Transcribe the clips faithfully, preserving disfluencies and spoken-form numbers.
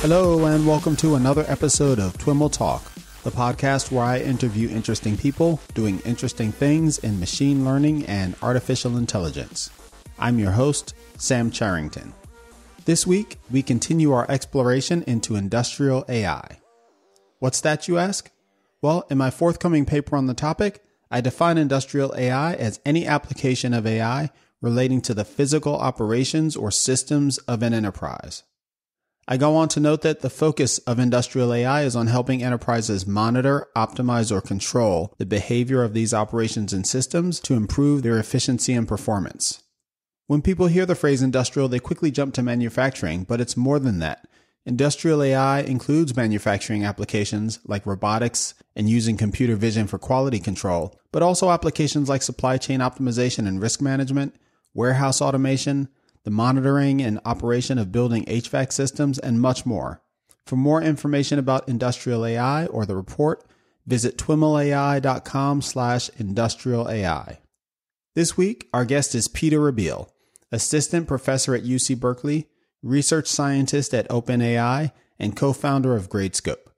Hello and welcome to another episode of TWIML Talk, the podcast where I interview interesting people doing interesting things in machine learning and artificial intelligence. I'm your host, Sam Charrington. This week, we continue our exploration into industrial A I. What's that, you ask? Well, in my forthcoming paper on the topic, I define industrial A I as any application of A I relating to the physical operations or systems of an enterprise. I go on to note that the focus of industrial A I is on helping enterprises monitor, optimize, or control the behavior of these operations and systems to improve their efficiency and performance. When people hear the phrase industrial, they quickly jump to manufacturing, but it's more than that. Industrial A I includes manufacturing applications like robotics and using computer vision for quality control, but also applications like supply chain optimization and risk management, warehouse automation, the monitoring and operation of building H V A C systems, and much more. For more information about industrial A I or the report, visit twiml A I dot com slash industrial A I. This week, our guest is Pieter Abbeel, assistant professor at U C Berkeley, research scientist at OpenAI, and co-founder of Gradescope.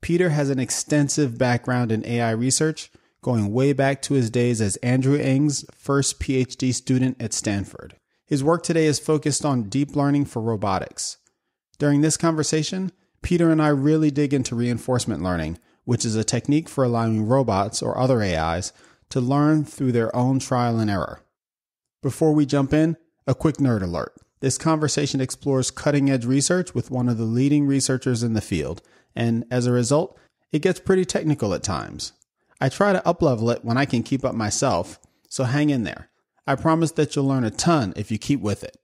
Pieter has an extensive background in A I research, going way back to his days as Andrew Ng's first PhD student at Stanford. His work today is focused on deep learning for robotics. During this conversation, Pieter and I really dig into reinforcement learning, which is a technique for allowing robots or other A Is to learn through their own trial and error. Before we jump in, a quick nerd alert. This conversation explores cutting-edge research with one of the leading researchers in the field, and as a result, it gets pretty technical at times. I try to up-level it when I can keep up myself, so hang in there. I promise that you'll learn a ton if you keep with it.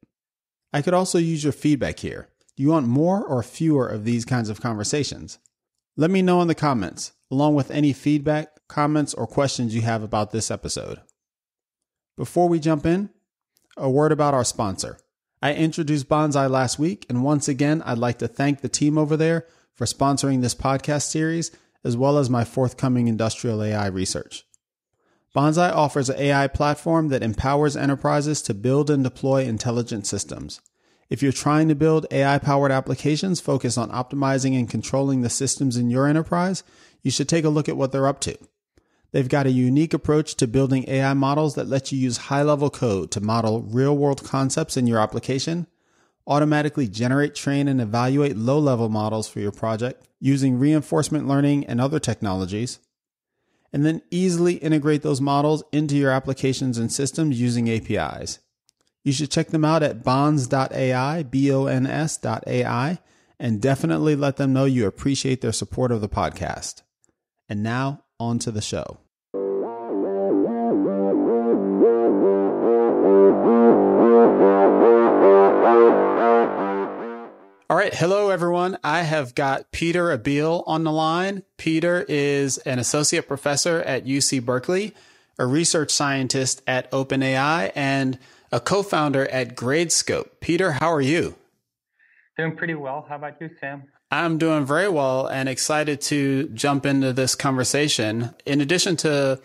I could also use your feedback here. Do you want more or fewer of these kinds of conversations? Let me know in the comments, along with any feedback, comments, or questions you have about this episode. Before we jump in, a word about our sponsor. I introduced Bonsai last week, and once again, I'd like to thank the team over there for sponsoring this podcast series, as well as my forthcoming industrial A I research. Bonsai offers an A I platform that empowers enterprises to build and deploy intelligent systems. If you're trying to build A I-powered applications focused on optimizing and controlling the systems in your enterprise, you should take a look at what they're up to. They've got a unique approach to building A I models that lets you use high-level code to model real-world concepts in your application, automatically generate, train, and evaluate low-level models for your project using reinforcement learning and other technologies, and then easily integrate those models into your applications and systems using A P Is. You should check them out at bons dot A I, B O N S dot A I, and definitely let them know you appreciate their support of the podcast. And now, on to the show. All right. Hello, everyone. I have got Pieter Abbeel on the line. Pieter is an associate professor at U C Berkeley, a research scientist at OpenAI, and a co-founder at Gradescope. Pieter, how are you? Doing pretty well. How about you, Sam? I'm doing very well and excited to jump into this conversation. In addition to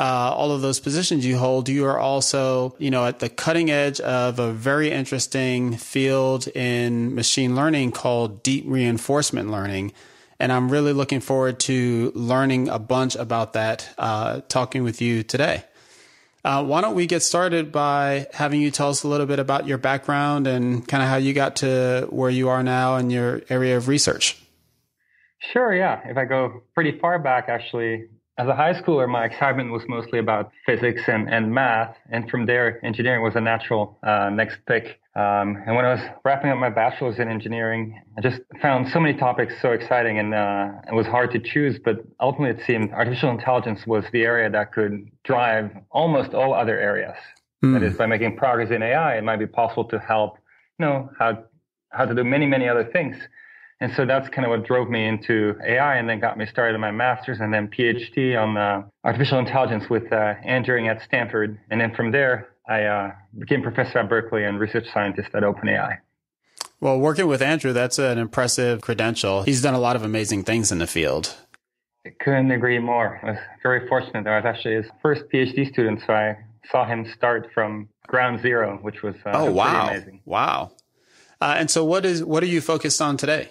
Uh, all of those positions you hold, you are also, you know, at the cutting edge of a very interesting field in machine learning called deep reinforcement learning. And I'm really looking forward to learning a bunch about that, uh, talking with you today. Uh, why don't we get started by having you tell us a little bit about your background and kind of how you got to where you are now in your area of research? Sure, yeah. If I go pretty far back, actually, as a high schooler, my excitement was mostly about physics and, and math. And from there, engineering was a natural uh, next pick. Um, and when I was wrapping up my bachelor's in engineering, I just found so many topics so exciting, and uh, it was hard to choose. But ultimately, it seemed artificial intelligence was the area that could drive almost all other areas. Mm. That is, by making progress in A I, it might be possible to help, you know, how, how to do many, many other things. And so that's kind of what drove me into A I and then got me started in my master's and then PhD on uh, artificial intelligence with uh, Andrew Ng at Stanford. And then from there, I uh, became professor at Berkeley and research scientist at OpenAI. Well, working with Andrew, that's an impressive credential. He's done a lot of amazing things in the field. I couldn't agree more. I was very fortunate. I was actually his first PhD student, so I saw him start from ground zero, which was uh, oh, wow. pretty amazing. Wow. Uh, and so what is what are you focused on today?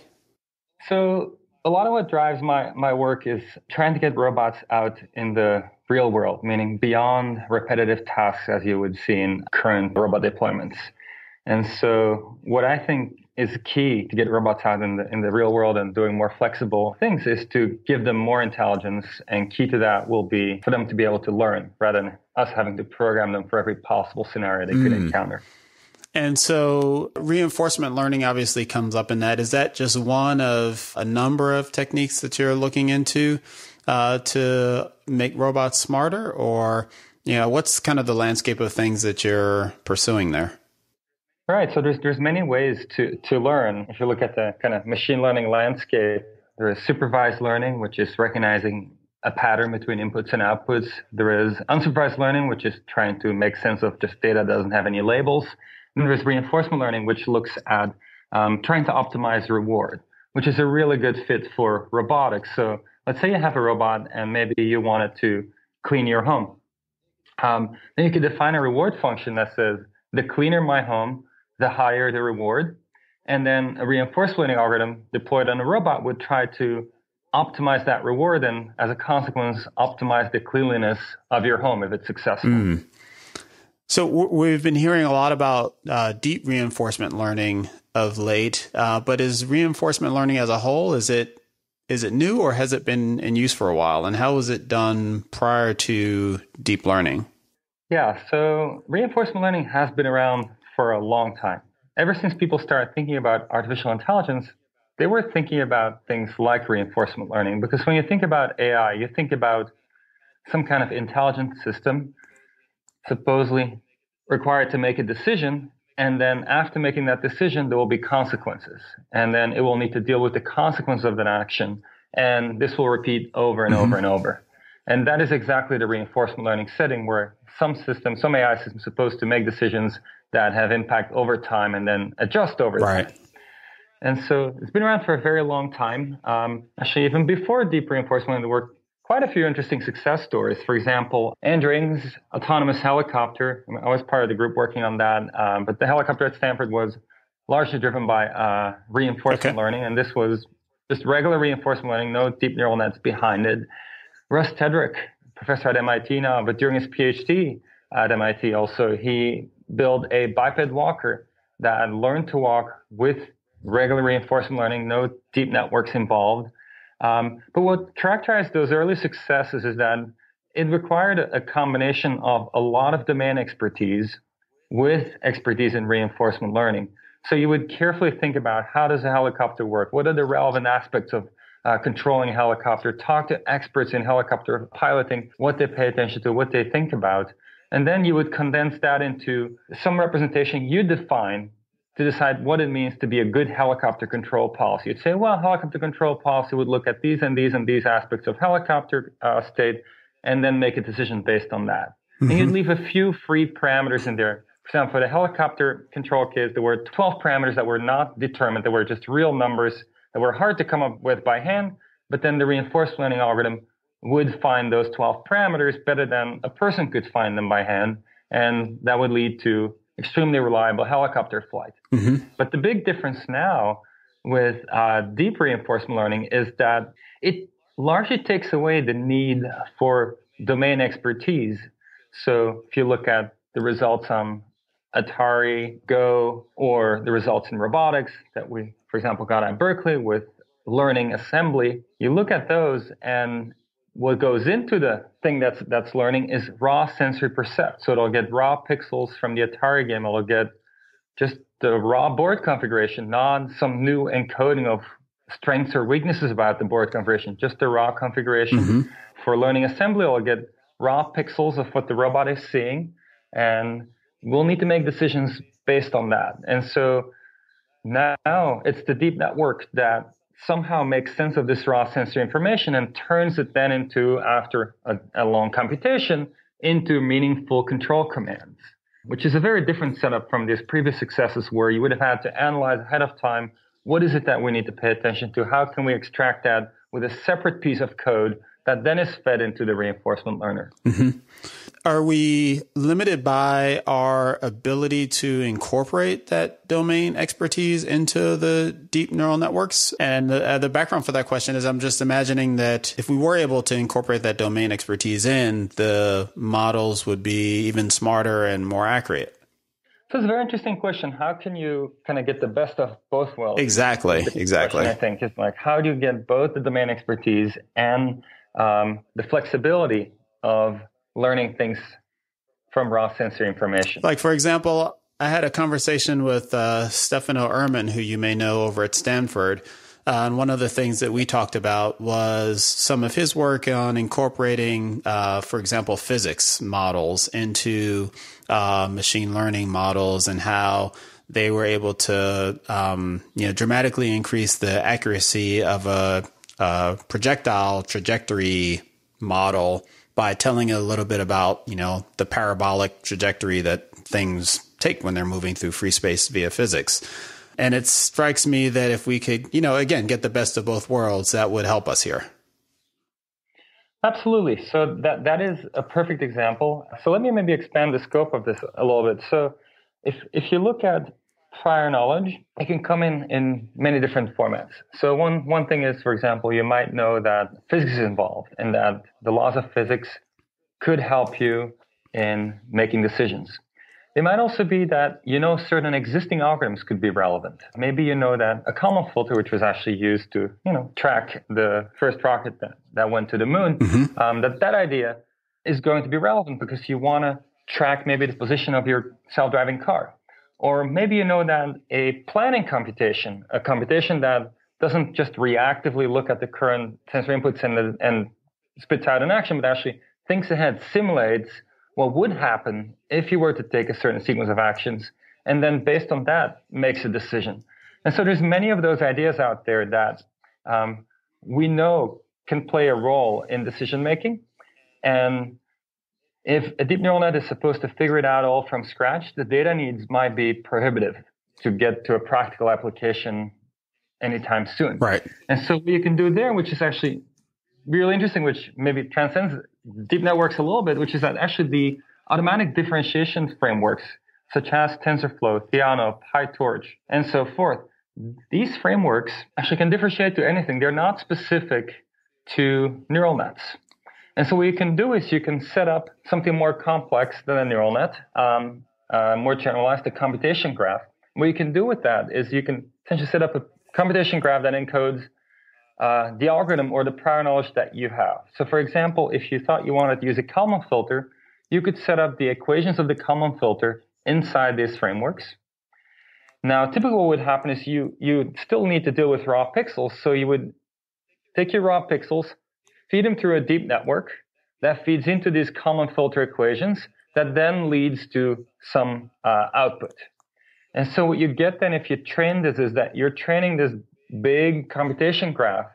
So a lot of what drives my, my work is trying to get robots out in the real world, meaning beyond repetitive tasks as you would see in current robot deployments. And so what I think is key to get robots out in the in the real world and doing more flexible things is to give them more intelligence. And key to that will be for them to be able to learn rather than us having to program them for every possible scenario they mm. could encounter. And so reinforcement learning obviously comes up in that. Is that just one of a number of techniques that you're looking into uh, to make robots smarter? Or, you know, what's kind of the landscape of things that you're pursuing there? All right. So there's there's many ways to, to learn. If you look at the kind of machine learning landscape, there is supervised learning, which is recognizing a pattern between inputs and outputs. There is unsupervised learning, which is trying to make sense of just data that doesn't have any labels. And there's reinforcement learning, which looks at um, trying to optimize reward, which is a really good fit for robotics. So let's say you have a robot and maybe you want it to clean your home. Um, then you could define a reward function that says, the cleaner my home, the higher the reward. And then a reinforcement learning algorithm deployed on a robot would try to optimize that reward and, as a consequence, optimize the cleanliness of your home if it's successful. Mm. So we've been hearing a lot about uh, deep reinforcement learning of late, uh, but is reinforcement learning as a whole, is it is it new or has it been in use for a while? And how was it done prior to deep learning? Yeah, so reinforcement learning has been around for a long time. Ever since people started thinking about artificial intelligence, they were thinking about things like reinforcement learning. Because when you think about A I, you think about some kind of intelligent system supposedly required to make a decision, and then after making that decision, there will be consequences. And then it will need to deal with the consequence of that action, and this will repeat over and mm-hmm. over and over. And that is exactly the reinforcement learning setting where some system, some A I system is supposed to make decisions that have impact over time and then adjust over right. time. And so it's been around for a very long time. Um, actually, even before deep reinforcement learning, there were quite a few interesting success stories. For example, Andrew Ng's autonomous helicopter. I mean, I was part of the group working on that, um, but the helicopter at Stanford was largely driven by uh, reinforcement okay. learning, and this was just regular reinforcement learning, no deep neural nets behind it. Russ Tedrake, professor at M I T now, but during his PhD at M I T also, he built a biped walker that learned to walk with regular reinforcement learning, no deep networks involved. Um, but what characterized those early successes is that it required a combination of a lot of domain expertise with expertise in reinforcement learning. So you would carefully think about how does a helicopter work? What are the relevant aspects of uh, controlling a helicopter? Talk to experts in helicopter piloting, what they pay attention to, what they think about. And then you would condense that into some representation you define to decide what it means to be a good helicopter control policy. You'd say, well, helicopter control policy would look at these and these and these aspects of helicopter uh, state and then make a decision based on that. Mm-hmm. And you'd leave a few free parameters in there. For example, for the helicopter control case, there were twelve parameters that were not determined, that were just real numbers that were hard to come up with by hand, but then the reinforcement learning algorithm would find those twelve parameters better than a person could find them by hand, and that would lead to extremely reliable helicopter flight. Mm-hmm. But the big difference now with uh, deep reinforcement learning is that it largely takes away the need for domain expertise. So if you look at the results on Atari, Go, or the results in robotics that we, for example, got at Berkeley with learning assembly, you look at those and what goes into the thing that's that's learning is raw sensory percept. So it'll get raw pixels from the Atari game. It'll get just the raw board configuration, not some new encoding of strengths or weaknesses about the board configuration, just the raw configuration. Mm-hmm. For learning assembly, it'll get raw pixels of what the robot is seeing. And we'll need to make decisions based on that. And so now it's the deep network that somehow makes sense of this raw sensory information and turns it then into, after a, a long computation, into meaningful control commands, which is a very different setup from these previous successes where you would have had to analyze ahead of time, what is it that we need to pay attention to? How can we extract that? with a separate piece of code that then is fed into the reinforcement learner. Mm-hmm. Are we limited by our ability to incorporate that domain expertise into the deep neural networks? And the, uh, the background for that question is I'm just imagining that if we were able to incorporate that domain expertise in, the models would be even smarter and more accurate. So it's a very interesting question. How can you kind of get the best of both worlds? Exactly, exactly. I think it's like, how do you get both the domain expertise and um, the flexibility of learning things from raw sensory information? Like, for example, I had a conversation with uh, Stefano Ermon, who you may know over at Stanford. Uh, and one of the things that we talked about was some of his work on incorporating, uh, for example, physics models into uh, machine learning models and how they were able to um, you know, dramatically increase the accuracy of a, a projectile trajectory model by telling it a little bit about, you know, the parabolic trajectory that things take when they're moving through free space via physics. And it strikes me that if we could, you know, again, get the best of both worlds, that would help us here. Absolutely. So that that is a perfect example. So let me maybe expand the scope of this a little bit. So if if you look at prior knowledge, it can come in in many different formats. So one, one thing is, for example, you might know that physics is involved and that the laws of physics could help you in making decisions. It might also be that you know certain existing algorithms could be relevant. Maybe you know that a Kalman filter, which was actually used to, you know, track the first rocket that, that went to the moon, mm-hmm. um, that that idea is going to be relevant because you want to track maybe the position of your self-driving car. Or maybe you know that a planning computation, a computation that doesn't just reactively look at the current sensory inputs and, and spits out an action, but actually thinks ahead, simulates what would happen if you were to take a certain sequence of actions, and then based on that, makes a decision. And so there's many of those ideas out there that um, we know can play a role in decision-making. And if a deep neural net is supposed to figure it out all from scratch, the data needs might be prohibitive to get to a practical application anytime soon. Right. And so what you can do there, which is actually really interesting, which maybe transcends deep networks a little bit, which is that actually the automatic differentiation frameworks, such as TensorFlow, Theano, PyTorch, and so forth, these frameworks actually can differentiate to anything. They're not specific to neural nets. And so what you can do is you can set up something more complex than a neural net, um, uh, more generalized, a computation graph. What you can do with that is you can potentially set up a computation graph that encodes Uh, the algorithm or the prior knowledge that you have. So for example, if you thought you wanted to use a Kalman filter, you could set up the equations of the Kalman filter inside these frameworks. Now, typically what would happen is you you still need to deal with raw pixels. So you would take your raw pixels, feed them through a deep network that feeds into these Kalman filter equations that then leads to some uh, output. And so what you get then if you train this is that you're training this big computation graph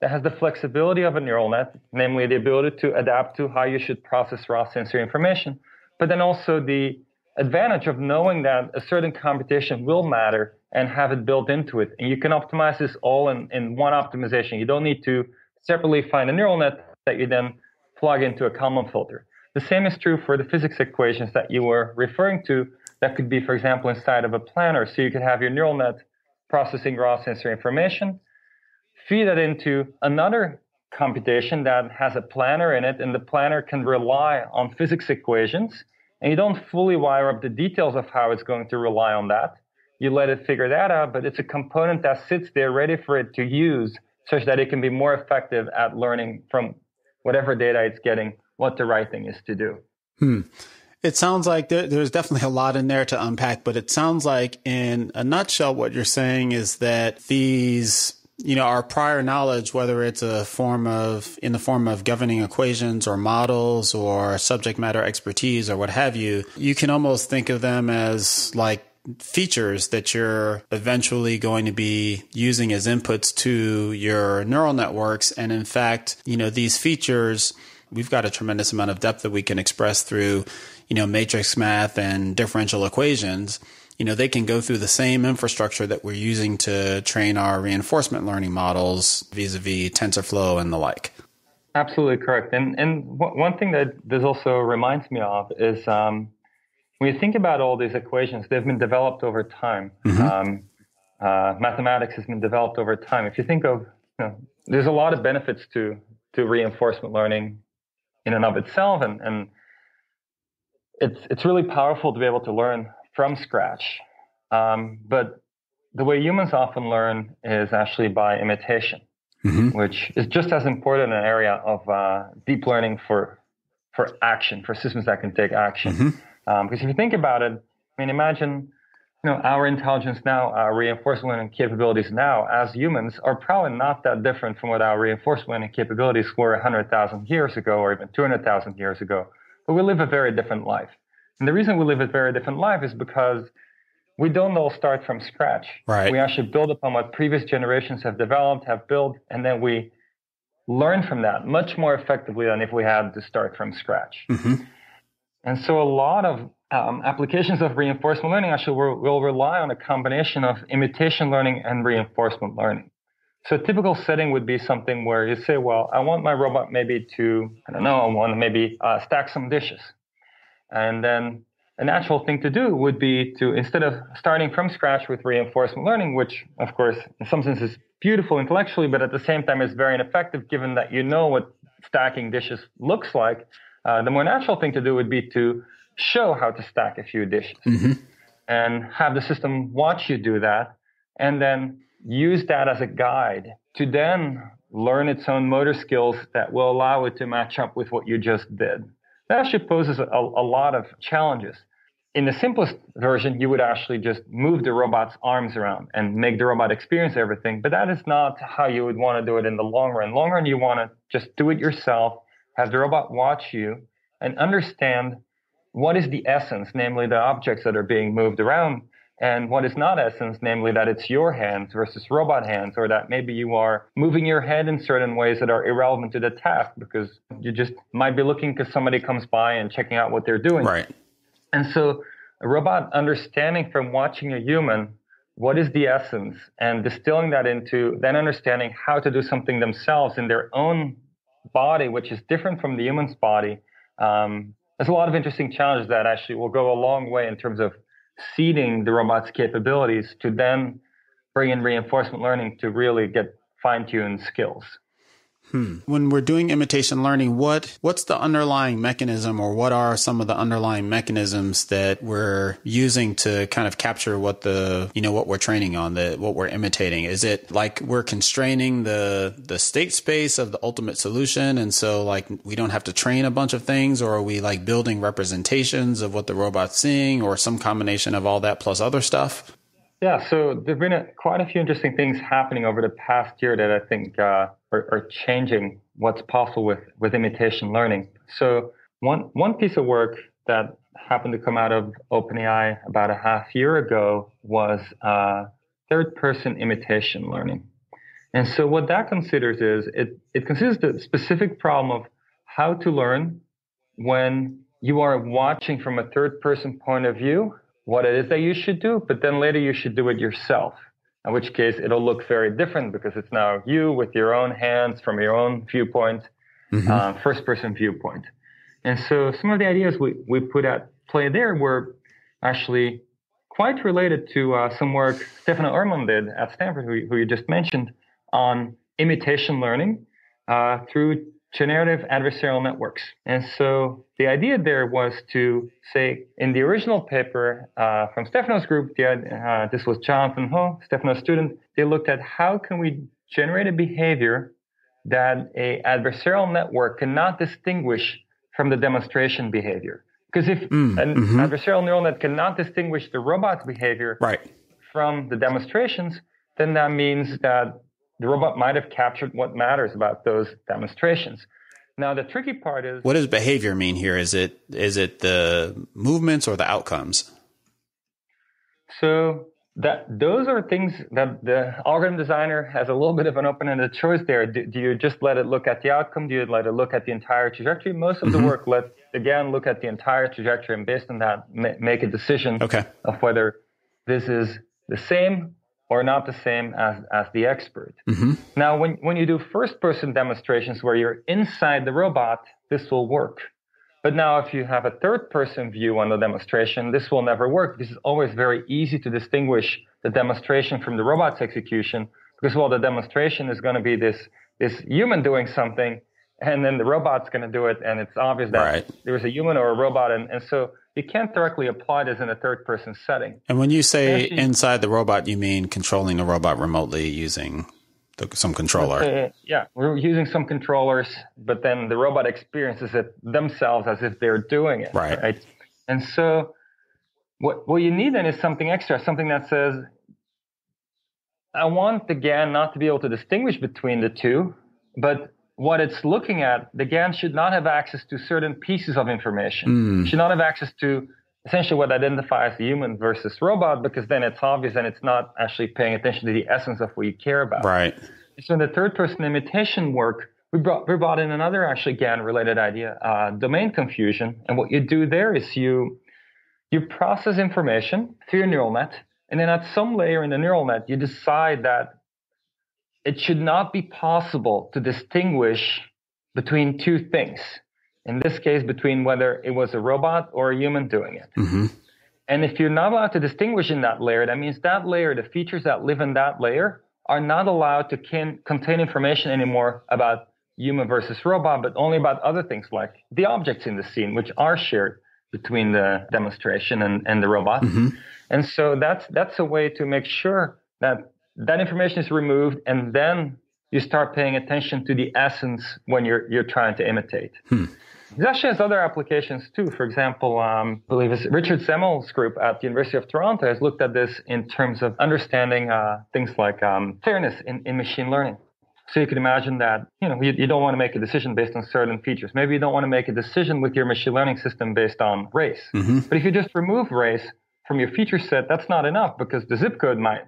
that has the flexibility of a neural net, namely the ability to adapt to how you should process raw sensory information, but then also the advantage of knowing that a certain computation will matter and have it built into it. And you can optimize this all in, in one optimization. You don't need to separately find a neural net that you then plug into a Kalman filter. The same is true for the physics equations that you were referring to. That could be, for example, inside of a planner. So you could have your neural net processing raw sensory information, feed that into another computation that has a planner in it, and the planner can rely on physics equations, and you don't fully wire up the details of how it's going to rely on that. You let it figure that out, but it's a component that sits there ready for it to use such that it can be more effective at learning from whatever data it's getting what the right thing is to do. Hmm. It sounds like there, there's definitely a lot in there to unpack, but it sounds like in a nutshell, what you're saying is that these, you know, our prior knowledge, whether it's a form of, in the form of governing equations or models or subject matter expertise or what have you, you can almost think of them as like features that you're eventually going to be using as inputs to your neural networks. And in fact, you know, these features, we've got a tremendous amount of depth that we can express through, you know, matrix math and differential equations. you know, they can go through the same infrastructure that we're using to train our reinforcement learning models vis-a-vis TensorFlow and the like. Absolutely correct. And and w- one thing that this also reminds me of is um, when you think about all these equations, they've been developed over time. Mm-hmm. Um, uh, mathematics has been developed over time. If you think of, you know, there's a lot of benefits to to reinforcement learning in and of itself, and and it's it's really powerful to be able to learn from scratch. Um, but the way humans often learn is actually by imitation. Mm-hmm. Which is just as important an area of uh, deep learning for for action, for systems that can take action. Mm-hmm. Um, because if you think about it, I mean, imagine, you know, our intelligence now, our reinforcement learning capabilities now as humans are probably not that different from what our reinforcement learning capabilities were one hundred thousand years ago or even two hundred thousand years ago. But we live a very different life. And the reason we live a very different life is because we don't all start from scratch. Right. We actually build upon what previous generations have developed, have built, and then we learn from that much more effectively than if we had to start from scratch. Mm-hmm. And so a lot of um, applications of reinforcement learning actually will, will rely on a combination of imitation learning and reinforcement learning. So a typical setting would be something where you say, well, I want my robot maybe to, I don't know, I want to maybe uh, stack some dishes. And then a natural thing to do would be to, instead of starting from scratch with reinforcement learning, which, of course, in some sense is beautiful intellectually, but at the same time is very ineffective given that you know what stacking dishes looks like, uh, the more natural thing to do would be to show how to stack a few dishes. Mm-hmm. And have the system watch you do that, and then use that as a guide to then learn its own motor skills that will allow it to match up with what you just did. That actually poses a, a lot of challenges. In the simplest version, you would actually just move the robot's arms around and make the robot experience everything. But that is not how you would want to do it in the long run. Long run, you want to just do it yourself, have the robot watch you, and understand what is the essence, namely the objects that are being moved around, and what is not essence, namely that it's your hands versus robot hands, or that maybe you are moving your head in certain ways that are irrelevant to the task because you just might be looking because somebody comes by and checking out what they're doing. Right. And so a robot understanding from watching a human what is the essence and distilling that into then understanding how to do something themselves in their own body, which is different from the human's body. Um, there's a lot of interesting challenges that actually will go a long way in terms of seeding the robot's capabilities to then bring in reinforcement learning to really get fine-tuned skills. Hmm. When we're doing imitation learning, what what's the underlying mechanism, or what are some of the underlying mechanisms that we're using to kind of capture what the, you know, what we're training on, the what we're imitating? Is it like we're constraining the the state space of the ultimate solution, and so like we don't have to train a bunch of things, or are we like building representations of what the robot's seeing, or some combination of all that plus other stuff? Yeah, so there've been a, quite a few interesting things happening over the past year that I think uh, are, are changing what's possible with, with imitation learning. So one one piece of work that happened to come out of OpenAI about a half year ago was uh, third-person imitation learning. And so what that considers is it it considers the specific problem of how to learn when you are watching from a third-person point of view what it is that you should do, but then later you should do it yourself, in which case it'll look very different because it's now you with your own hands from your own viewpoint, mm-hmm. uh, first-person viewpoint. And so some of the ideas we, we put at play there were actually quite related to uh, some work Stefano Ermon did at Stanford, who, who you just mentioned, on imitation learning uh, through generative adversarial networks. And so the idea there was to say, in the original paper uh, from Stefano's group, the, uh, this was Jonathan Ho, Stefano's student, they looked at how can we generate a behavior that a adversarial network cannot distinguish from the demonstration behavior. Because if mm, an mm-hmm. adversarial neural net cannot distinguish the robot's behavior right. from the demonstrations, then that means that the robot might have captured what matters about those demonstrations. Now, the tricky part is... What does behavior mean here? Is it is it the movements or the outcomes? So that those are things that the algorithm designer has a little bit of an open-ended choice there. Do, do you just let it look at the outcome? Do you let it look at the entire trajectory? Most of mm-hmm. the work lets, again, look at the entire trajectory and based on that, ma- make a decision okay. of whether this is the same or not the same as, as the expert. Mm-hmm. Now, when, when you do first-person demonstrations where you're inside the robot, this will work. But now if you have a third-person view on the demonstration, this will never work. This is always very easy to distinguish the demonstration from the robot's execution, because, well, the demonstration is going to be this, this human doing something, and then the robot's going to do it, and it's obvious that right. there is a human or a robot. And, and so you can't directly apply this in a third-person setting. And when you say you, inside the robot, you mean controlling the robot remotely using the, some controller. Uh, yeah, we're using some controllers, but then the robot experiences it themselves as if they're doing it. Right. right? And so what, what you need then is something extra, something that says, I want the G A N not to be able to distinguish between the two, but what it's looking at, the G A N should not have access to certain pieces of information. Mm. Should not have access to essentially what identifies the human versus robot, because then it's obvious and it's not actually paying attention to the essence of what you care about. Right. So in the third-person imitation work, we brought, we brought in another actually G A N-related idea, uh, domain confusion. And what you do there is you you process information through your neural net, and then at some layer in the neural net, you decide that it should not be possible to distinguish between two things. In this case, between whether it was a robot or a human doing it. Mm-hmm. And if you're not allowed to distinguish in that layer, that means that layer, the features that live in that layer, are not allowed to can, contain information anymore about human versus robot, but only about other things like the objects in the scene, which are shared between the demonstration and, and the robot. Mm-hmm. And so that's that's a way to make sure that that information is removed, and then you start paying attention to the essence when you're you're trying to imitate. Hmm. It actually has other applications too. For example, um, I believe it's Richard Semmel's group at the University of Toronto has looked at this in terms of understanding uh, things like um, fairness in, in machine learning. So you can imagine that you know you, you don't want to make a decision based on certain features. Maybe you don't want to make a decision with your machine learning system based on race. Mm-hmm. But if you just remove race from your feature set, that's not enough, because the zip code might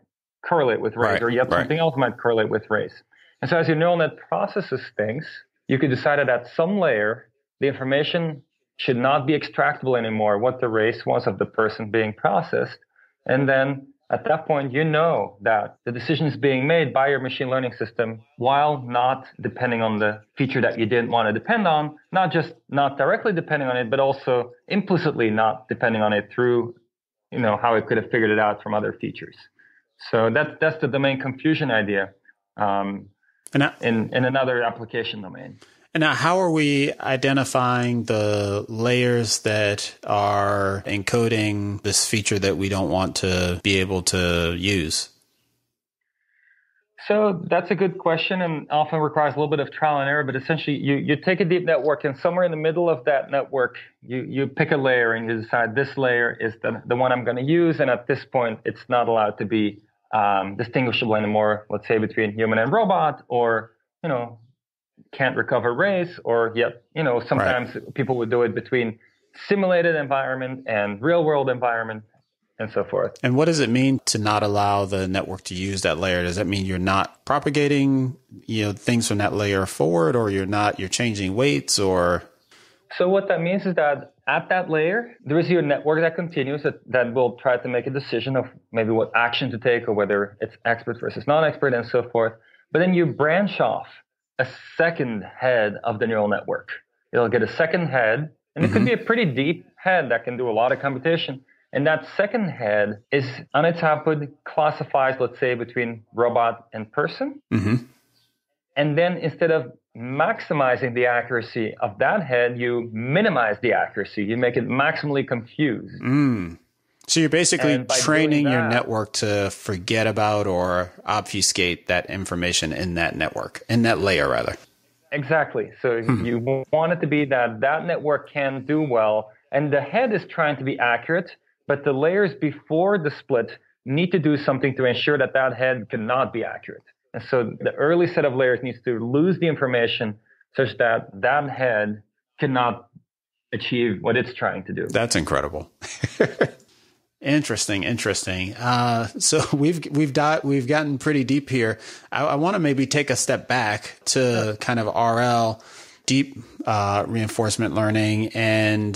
correlate with race, right, or yet right. something else might correlate with race. And so as your neural net processes things, you could decide that at some layer, the information should not be extractable anymore, what the race was of the person being processed. And then at that point, you know that the decision is being made by your machine learning system while not depending on the feature that you didn't want to depend on, not just not directly depending on it, but also implicitly not depending on it through, you know, how it could have figured it out from other features. So that, that's the domain confusion idea. Um, And I, in, in another application domain. And now, how are we identifying the layers that are encoding this feature that we don't want to be able to use? So that's a good question, and often requires a little bit of trial and error. But essentially, you, you take a deep network, and somewhere in the middle of that network, you, you pick a layer, and you decide this layer is the, the one I'm going to use. And at this point, it's not allowed to be Um, distinguishable anymore, let's say, between human and robot, or, you know, can't recover race, or yet, you know, sometimes right. people would do it between simulated environment and real world environment and so forth. And what does it mean to not allow the network to use that layer? Does that mean you're not propagating, you know, things from that layer forward, or you're not, you're changing weights, or? So what that means is that at that layer, there is your network that continues that, that will try to make a decision of maybe what action to take, or whether it's expert versus non-expert and so forth. But then you branch off a second head of the neural network. It'll get a second head, and it mm-hmm. could be a pretty deep head that can do a lot of computation. And that second head is, on its output, classifies, let's say, between robot and person. Mm-hmm. And then instead of maximizing the accuracy of that head, you minimize the accuracy. You make it maximally confused. Mm. So you're basically training that, your network to forget about or obfuscate that information in that network, in that layer, rather. Exactly. So hmm. you want it to be that that network can do well, and the head is trying to be accurate, but the layers before the split need to do something to ensure that that head cannot be accurate. And so the early set of layers needs to lose the information such that that head cannot achieve what it's trying to do. That's incredible. Interesting, interesting. Uh, so we've we've got, we've gotten pretty deep here. I, I want to maybe take a step back to kind of R L, deep uh, reinforcement learning, and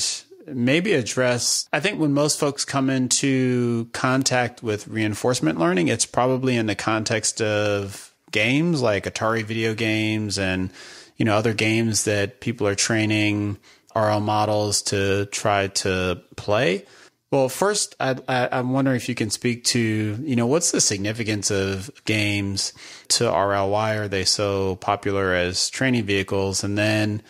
maybe address, I think when most folks come into contact with reinforcement learning, it's probably in the context of games like Atari video games and, you know, other games that people are training R L models to try to play. Well, first, I, I, I'm wondering if you can speak to, you know, what's the significance of games to R L? Why are they so popular as training vehicles? And then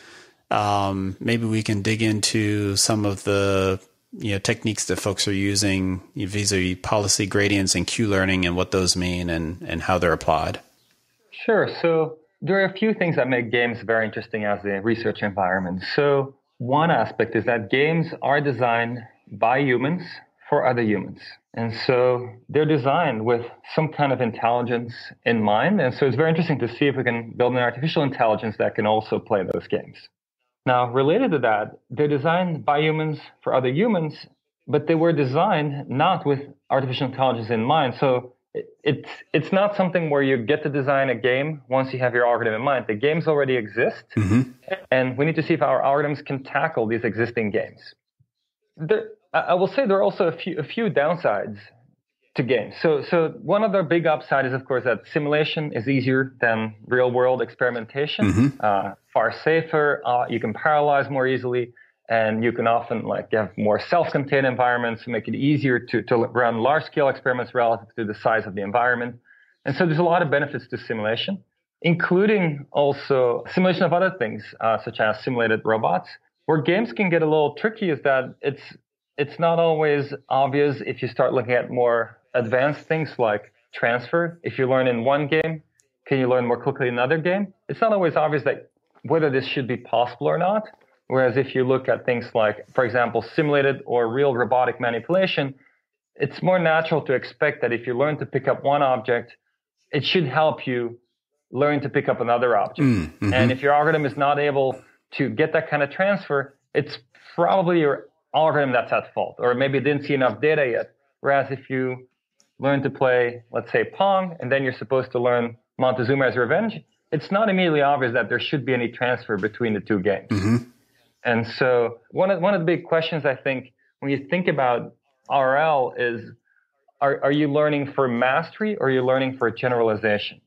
um, maybe we can dig into some of the, you know, techniques that folks are using vis-a-vis policy gradients and Q-learning and what those mean and, and how they're applied. Sure. So there are a few things that make games very interesting as a research environment. So one aspect is that games are designed by humans for other humans. And so they're designed with some kind of intelligence in mind. And so it's very interesting to see if we can build an artificial intelligence that can also play those games. Now, related to that, they're designed by humans for other humans, but they were designed not with artificial intelligence in mind. So it's, it's not something where you get to design a game once you have your algorithm in mind. The games already exist, mm-hmm. and we need to see if our algorithms can tackle these existing games. There, I will say there are also a few, a few downsides to games. So, so one of the big upside is, of course, that simulation is easier than real-world experimentation. Mm-hmm. uh, far safer. Uh, you can parallelize more easily, and you can often like have more self-contained environments to make it easier to, to run large-scale experiments relative to the size of the environment. And so there's a lot of benefits to simulation, including also simulation of other things, uh, such as simulated robots. Where games can get a little tricky is that it's it's not always obvious if you start looking at more advanced things like transfer. If you learn in one game, can you learn more quickly in another game? It's not always obvious that whether this should be possible or not. Whereas if you look at things like, for example, simulated or real robotic manipulation, it's more natural to expect that if you learn to pick up one object, it should help you learn to pick up another object. Mm-hmm. And if your algorithm is not able to get that kind of transfer, it's probably your algorithm that's at fault, or maybe it didn't see enough data yet. Whereas if you learn to play, let's say, Pong, and then you're supposed to learn Montezuma's Revenge, it's not immediately obvious that there should be any transfer between the two games. Mm-hmm. And so one of, one of the big questions, I think, when you think about R L is, are, are you learning for mastery or are you learning for generalization?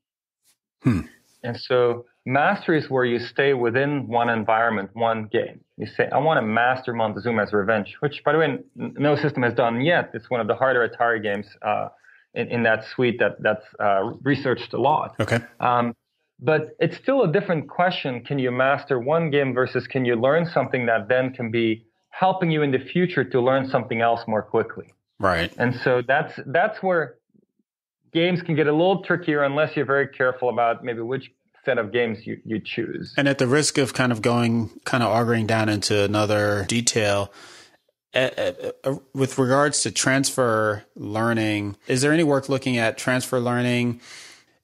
Hmm. And so mastery is where you stay within one environment, one game. You say, I want to master Montezuma's Revenge, which, by the way, no system has done yet. It's one of the harder Atari games uh, in, in that suite that, that's uh, researched a lot. Okay. Um, but it's still a different question. Can you master one game versus can you learn something that then can be helping you in the future to learn something else more quickly? Right. And so that's that's where games can get a little trickier unless you're very careful about maybe which set of games you, you choose. And at the risk of kind of going, kind of auguring down into another detail, uh, uh, with regards to transfer learning, is there any work looking at transfer learning?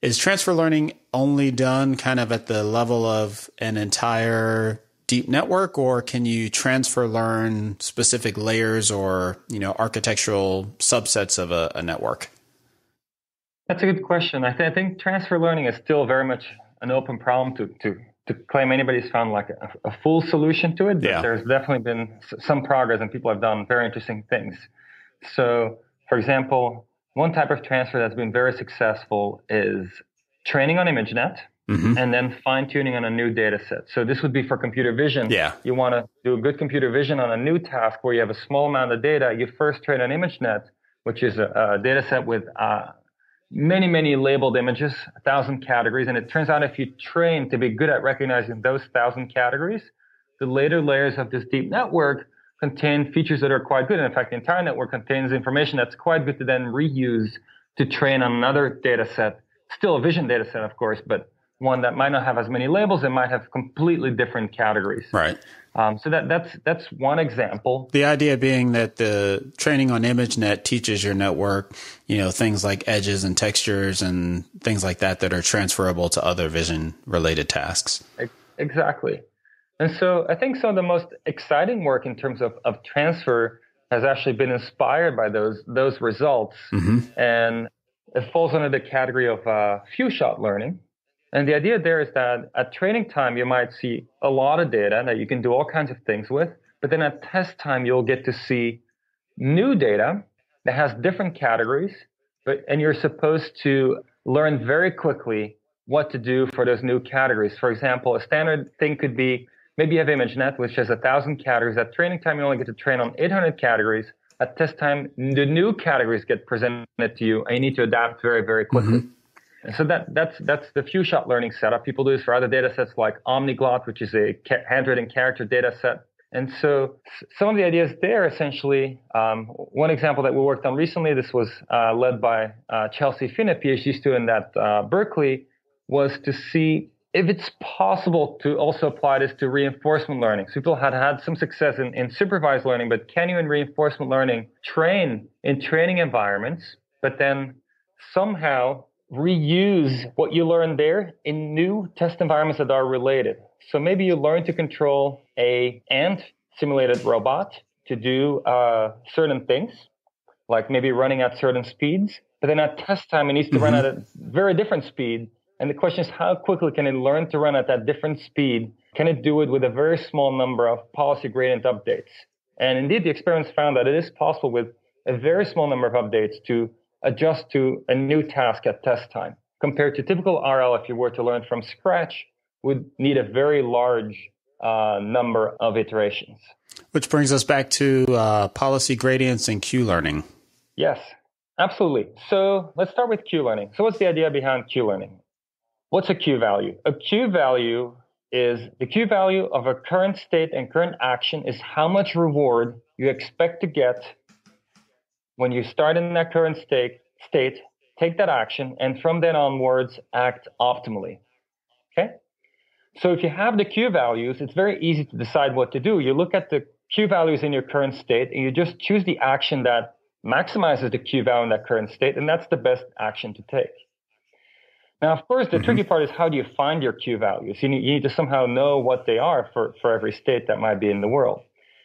Is transfer learning only done kind of at the level of an entire deep network, or can you transfer learn specific layers or, you know, architectural subsets of a, a network? That's a good question. I, th I think transfer learning is still very much an open problem to, to, to claim anybody's found like a, a full solution to it. But yeah. There's definitely been some progress and people have done very interesting things. So, for example, one type of transfer that's been very successful is training on ImageNet mm-hmm. and then fine-tuning on a new data set. So this would be for computer vision. Yeah. You want to do a good computer vision on a new task where you have a small amount of data. You first train on ImageNet, which is a, a data set with uh, many, many labeled images, a thousand categories. And it turns out if you train to be good at recognizing those thousand categories, the later layers of this deep network contain features that are quite good. And in fact, the entire network contains information that's quite good to then reuse to train on another data set, still a vision data set, of course, but one that might not have as many labels and might have completely different categories. Right. Um, so that, that's, that's one example. The idea being that the training on ImageNet teaches your network, you know, things like edges and textures and things like that that are transferable to other vision related tasks. Exactly. And so I think some of the most exciting work in terms of, of transfer has actually been inspired by those, those results. Mm-hmm. And it falls under the category of uh, few-shot learning. And the idea there is that at training time, you might see a lot of data that you can do all kinds of things with. But then at test time, you'll get to see new data that has different categories, but and you're supposed to learn very quickly what to do for those new categories. For example, a standard thing could be, maybe you have ImageNet, which has one thousand categories. At training time, you only get to train on eight hundred categories. At test time, the new categories get presented to you, and you need to adapt very, very quickly. Mm-hmm. And so that, that's that's the few-shot learning setup. People do this for other data sets like Omniglot, which is a ca- handwritten character data set. And so some of the ideas there, essentially, um, one example that we worked on recently, this was uh, led by uh, Chelsea Finn, a PhD student at uh, Berkeley, was to see if it's possible to also apply this to reinforcement learning. So people had had some success in, in supervised learning, but can you in reinforcement learning train in training environments, but then somehow reuse what you learn there in new test environments that are related? So maybe you learn to control a ant-simulated robot to do uh, certain things, like maybe running at certain speeds, but then at test time, it needs to mm-hmm. run at a very different speed. And the question is, how quickly can it learn to run at that different speed? Can it do it with a very small number of policy gradient updates? And indeed, the experiments found that it is possible with a very small number of updates to adjust to a new task at test time. Compared to typical R L, if you were to learn from scratch, would need a very large uh, number of iterations. Which brings us back to uh, policy gradients and Q-learning. Yes, absolutely. So let's start with Q-learning. So what's the idea behind Q-learning? What's a Q-value? A Q-value is the Q-value of a current state and current action is how much reward you expect to get when you start in that current state, state, take that action, and from then onwards, act optimally. Okay? So if you have the Q values, it's very easy to decide what to do. You look at the Q values in your current state, and you just choose the action that maximizes the Q value in that current state, and that's the best action to take. Now, of course, the mm-hmm. tricky part is how do you find your Q values? You need, you need to somehow know what they are for, for every state that might be in the world.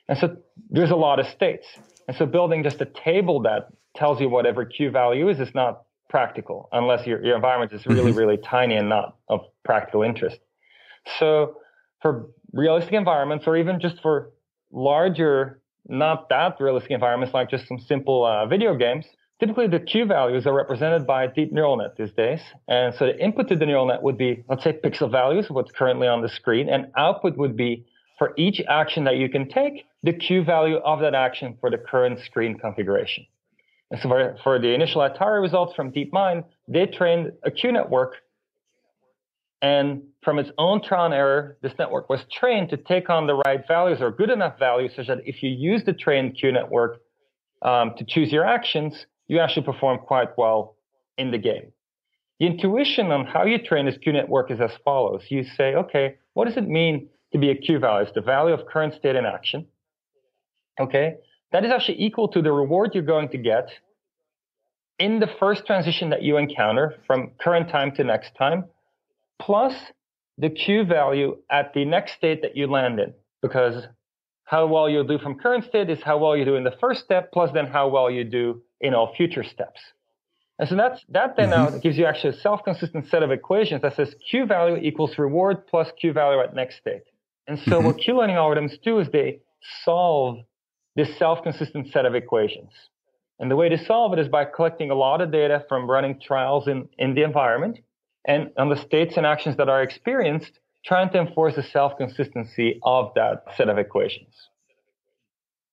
And so there's a lot of states. And so building just a table that tells you what every Q value is is not practical, unless your, your environment is really, mm-hmm. really tiny and not of practical interest. So for realistic environments, or even just for larger, not that realistic environments, like just some simple uh, video games, typically the Q values are represented by deep neural net these days. And so the input to the neural net would be, let's say, pixel values, what's currently on the screen, and output would be for each action that you can take, the Q value of that action for the current screen configuration. And so for, for the initial Atari results from DeepMind, they trained a Q network, and from its own trial and error, this network was trained to take on the right values or good enough values such that if you use the trained Q network um, to choose your actions, you actually perform quite well in the game. The intuition on how you train this Q network is as follows. You say, okay, what does it mean to be a Q value? It's the value of current state in action. Okay, that is actually equal to the reward you're going to get in the first transition that you encounter from current time to next time, plus the Q value at the next state that you land in, because how well you'll do from current state is how well you do in the first step, plus then how well you do in all future steps. And so that's, that then mm-hmm. now gives you actually a self-consistent set of equations that says Q value equals reward plus Q value at next state. And so mm-hmm. what Q learning algorithms do is they solve this self-consistent set of equations. And the way to solve it is by collecting a lot of data from running trials in, in the environment, and on the states and actions that are experienced, trying to enforce the self-consistency of that set of equations.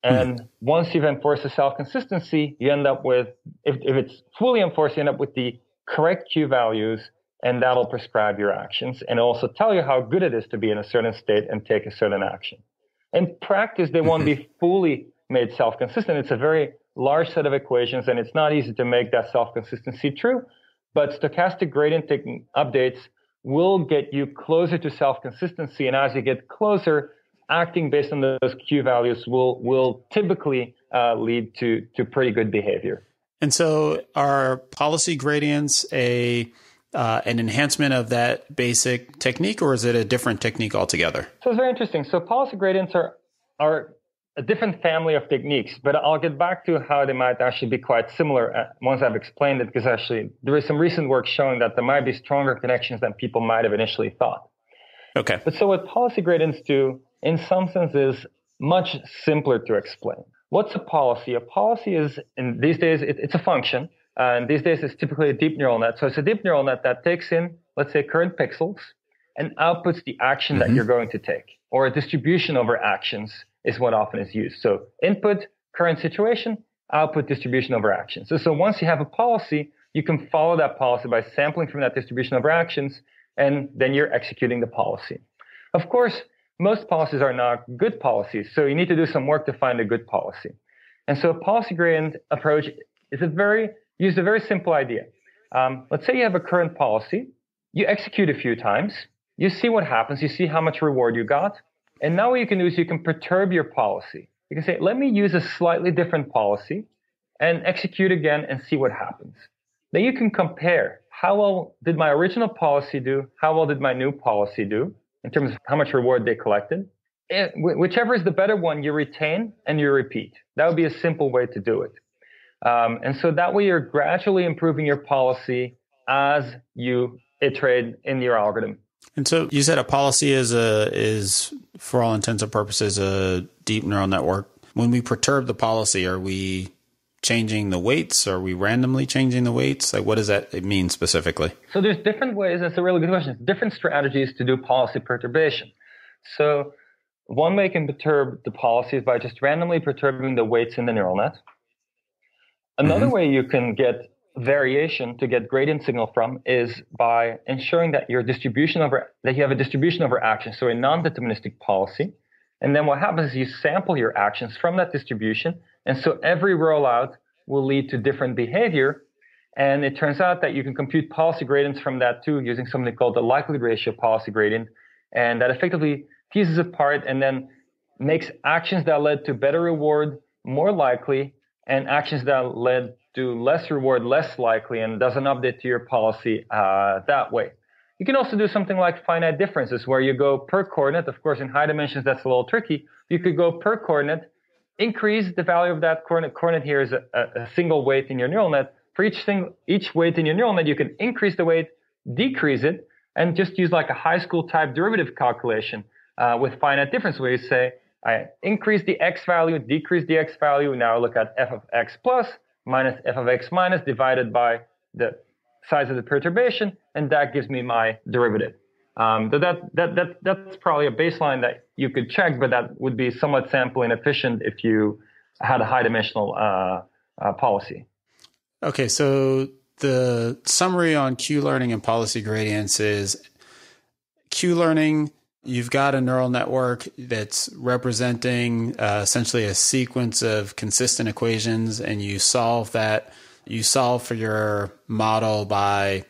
And mm-hmm. once you've enforced the self-consistency, you end up with, if, if it's fully enforced, you end up with the correct Q values, and that'll prescribe your actions and also tell you how good it is to be in a certain state and take a certain action. In practice, they won't mm-hmm. be fully made self-consistent. It's a very large set of equations, and it's not easy to make that self-consistency true. But stochastic gradient updates will get you closer to self-consistency. And as you get closer, acting based on those Q values will will typically uh, lead to, to pretty good behavior. And so are policy gradients a uh, an enhancement of that basic technique, or is it a different technique altogether? So it's very interesting. So policy gradients are are a different family of techniques, but I'll get back to how they might actually be quite similar once I've explained it, because actually there is some recent work showing that there might be stronger connections than people might have initially thought. Okay. But so what policy gradients do, in some sense, is much simpler to explain. What's a policy? A policy is, in these days, it, it's a function. Uh, and these days, it's typically a deep neural net. So it's a deep neural net that takes in, let's say, current pixels and outputs the action mm-hmm. that you're going to take. Or a distribution over actions is what often is used. So input, current situation, output, distribution over actions. So, so once you have a policy, you can follow that policy by sampling from that distribution over actions, and then you're executing the policy. Of course, most policies are not good policies, so you need to do some work to find a good policy. And so a policy gradient approach is a very, used a very simple idea. Um, let's say you have a current policy, you execute a few times, you see what happens, you see how much reward you got, and now what you can do is you can perturb your policy. You can say, let me use a slightly different policy and execute again and see what happens. Then you can compare how well did my original policy do, how well did my new policy do, in terms of how much reward they collected. It, whichever is the better one, you retain and you repeat. That would be a simple way to do it. Um, and so that way you're gradually improving your policy as you iterate in your algorithm. And so you said a policy is, a, is for all intents and purposes, a deep neural network. When we perturb the policy, are we changing the weights? Are we randomly changing the weights? Like, what does that mean specifically? So there's different ways. That's a really good question. Different strategies to do policy perturbation. So one way you can perturb the policy is by just randomly perturbing the weights in the neural net. Another mm-hmm. way you can get variation to get gradient signal from is by ensuring that your distribution over that you have a distribution over action, so a non-deterministic policy. And then what happens is you sample your actions from that distribution. And so every rollout will lead to different behavior. And it turns out that you can compute policy gradients from that too, using something called the likelihood ratio policy gradient. And that effectively pieces apart and then makes actions that led to better reward more likely and actions that led to less reward less likely, and does an update to your policy uh, that way. You can also do something like finite differences where you go per coordinate. Of course, in high dimensions, that's a little tricky. You could go per coordinate, increase the value of that coordinate. Coordinate here is a, a single weight in your neural net. For each single, each weight in your neural net, you can increase the weight, decrease it, and just use like a high school type derivative calculation uh, with finite difference where you say, I increase the x value, decrease the x value. Now look at f of x plus minus f of x minus divided by the size of the perturbation, and that gives me my derivative. Um, that, that, that, that's probably a baseline that you could check, but that would be somewhat sample inefficient if you had a high dimensional uh, uh, policy. Okay, so the summary on Q-learning and policy gradients is Q-learning, you've got a neural network that's representing uh, essentially a sequence of consistent equations, and you solve that. You solve for your model by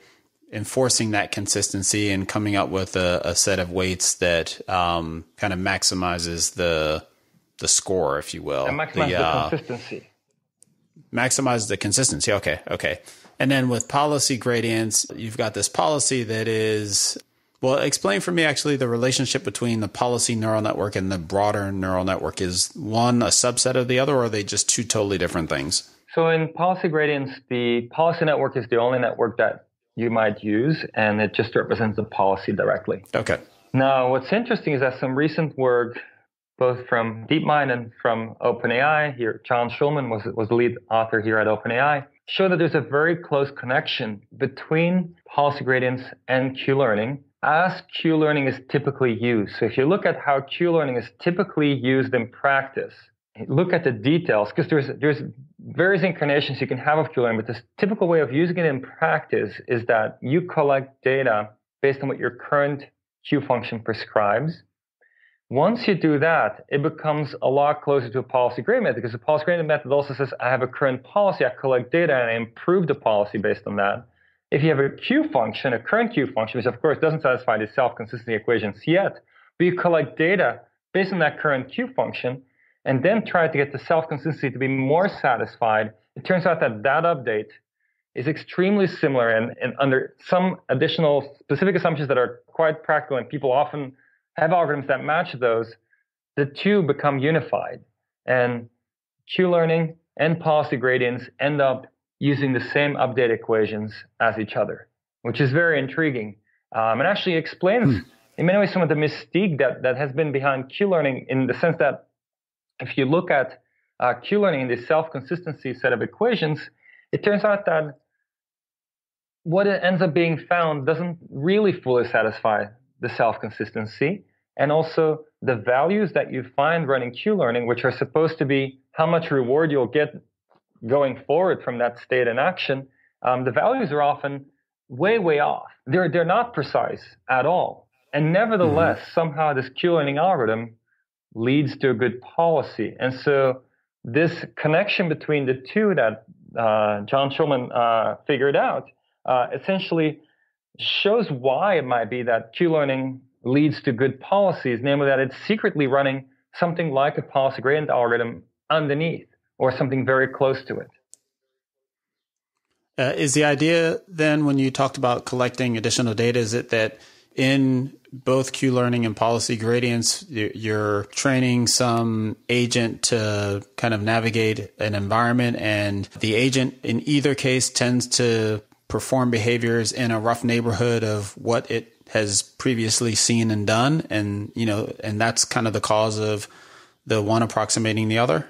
enforcing that consistency and coming up with a, a set of weights that um, kind of maximizes the the score, if you will. And maximize the, the uh, consistency. Maximize the consistency. Okay, okay. And then with policy gradients, you've got this policy that is, well, explain for me actually the relationship between the policy neural network and the broader neural network. Is one a subset of the other, or are they just two totally different things? So in policy gradients, the policy network is the only network that you might use, and it just represents the policy directly. Okay. Now, what's interesting is that some recent work, both from DeepMind and from OpenAI, here John Schulman was, was the lead author here at OpenAI, showed that there's a very close connection between policy gradients and Q-learning, as Q-learning is typically used. So if you look at how Q-learning is typically used in practice, look at the details, because there's there's various incarnations you can have of Q-learning, but this typical way of using it in practice is that you collect data based on what your current Q function prescribes. Once you do that, it becomes a lot closer to a policy gradient method, because the policy gradient method also says, I have a current policy, I collect data, and I improve the policy based on that. If you have a Q function, a current Q function, which of course doesn't satisfy the self-consistency equations yet, but you collect data based on that current Q function, and then try to get the self-consistency to be more satisfied, it turns out that that update is extremely similar and, and under some additional specific assumptions that are quite practical, and people often have algorithms that match those, the two become unified. And Q-learning and policy gradients end up using the same update equations as each other, which is very intriguing um, and actually explains, in many ways, some of the mystique that, that has been behind Q-learning, in the sense that if you look at uh, Q-learning, the self-consistency set of equations, it turns out that what it ends up being found doesn't really fully satisfy the self-consistency. And also the values that you find running Q-learning, which are supposed to be how much reward you'll get going forward from that state and action, um, the values are often way, way off. They're, they're not precise at all. And nevertheless, mm-hmm. somehow this Q-learning algorithm leads to a good policy. And so this connection between the two that uh, John Schulman uh, figured out uh, essentially shows why it might be that Q-learning leads to good policies, namely that it's secretly running something like a policy gradient algorithm underneath or something very close to it. Uh, is the idea then, when you talked about collecting additional data, is it that in both Q-learning and policy gradients, you're training some agent to kind of navigate an environment, and the agent in either case tends to perform behaviors in a rough neighborhood of what it has previously seen and done, and you know, and that's kind of the cause of the one approximating the other?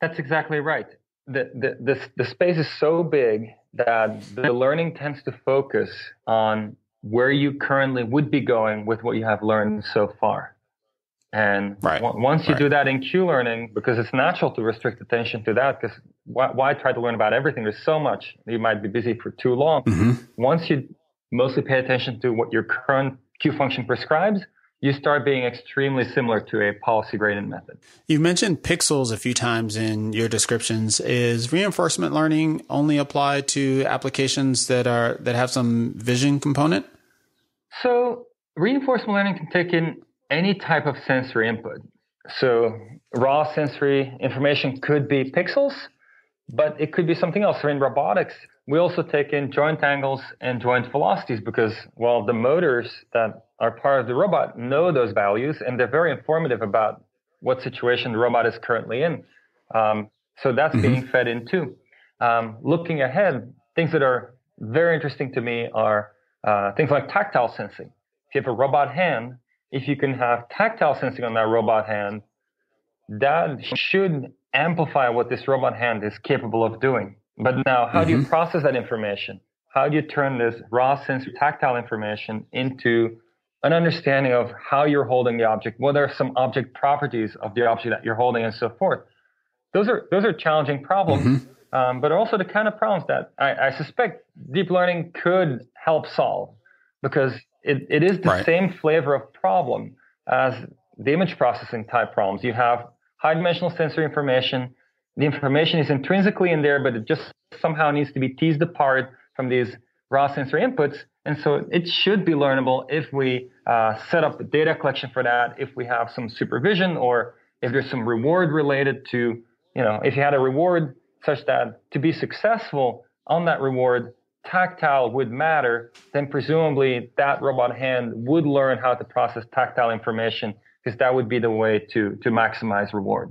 That's exactly right. The the the, the space is so big that the learning tends to focus on where you currently would be going with what you have learned so far. And right. w- once you right. do that in Q-learning, because it's natural to restrict attention to that, because why, why try to learn about everything? There's so much. You might be busy for too long. Mm-hmm. Once you mostly pay attention to what your current Q function prescribes, you start being extremely similar to a policy gradient method. You've mentioned pixels a few times in your descriptions. Is reinforcement learning only applied to applications that are that have some vision component? So reinforcement learning can take in any type of sensory input. So raw sensory information could be pixels, but it could be something else. So in robotics, we also take in joint angles and joint velocities because, well, the motors that are part of the robot know those values, and they're very informative about what situation the robot is currently in. Um, so that's mm-hmm. being fed in too. Um, looking ahead, things that are very interesting to me are uh, things like tactile sensing. If you have a robot hand, if you can have tactile sensing on that robot hand, that should amplify what this robot hand is capable of doing. But now, how mm-hmm. do you process that information? How do you turn this raw sensory tactile information into an understanding of how you're holding the object? What are some object properties of the object that you're holding, and so forth? Those are those are challenging problems, mm-hmm. um, but also the kind of problems that I, I suspect deep learning could help solve, because it, it is the right. same flavor of problem as the image processing type problems. You have high-dimensional sensory information. The information is intrinsically in there, but it just somehow needs to be teased apart from these raw sensory inputs. And so it should be learnable if we uh, set up the data collection for that, if we have some supervision, or if there's some reward related to, you know, if you had a reward such that to be successful on that reward, tactile would matter, then presumably that robot hand would learn how to process tactile information, because that would be the way to to maximize reward.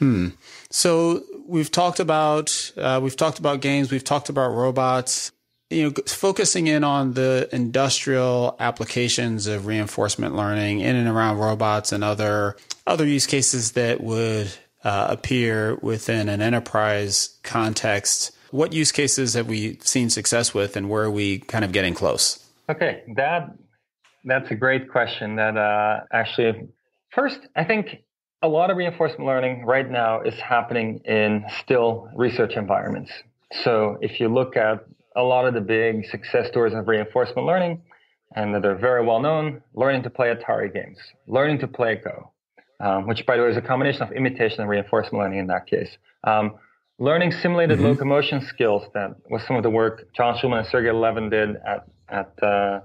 Hmm. So we've talked about uh, we've talked about games, we've talked about robots. You know, focusing in on the industrial applications of reinforcement learning in and around robots and other other use cases that would uh, appear within an enterprise context. What use cases have we seen success with, and where are we kind of getting close? Okay, that that's a great question. That uh, actually, first, I think. A lot of reinforcement learning right now is happening in still research environments. So if you look at a lot of the big success stories of reinforcement learning, and they're very well known, learning to play Atari games, learning to play Go, um, which, by the way, is a combination of imitation and reinforcement learning in that case. Um, learning simulated mm-hmm. locomotion skills, that was some of the work John Schulman and Sergey Levin did at, at, uh,